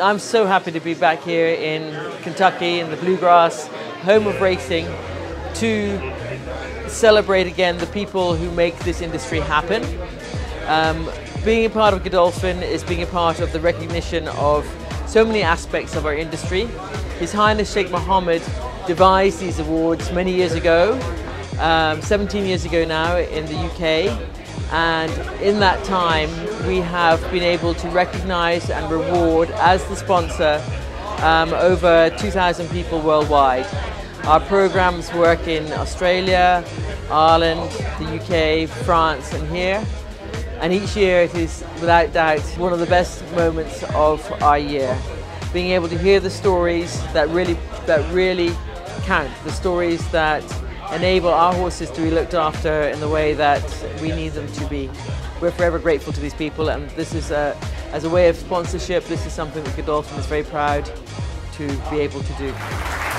I'm so happy to be back here in Kentucky, in the Bluegrass, home of racing, to celebrate again the people who make this industry happen. Being a part of Godolphin is being a part of the recognition of so many aspects of our industry. His Highness Sheikh Mohammed devised these awards many years ago, 17 years ago now, in the UK. And in that time we have been able to recognize and reward as the sponsor over 2,000 people worldwide. Our programs work in Australia, Ireland, the UK, France and here. And each year it is without doubt one of the best moments of our year. Being able to hear the stories that really count, the stories that enable our horses to be looked after in the way that we need them to be. We're forever grateful to these people, and this is, as a way of sponsorship, this is something that Godolphin is very proud to be able to do.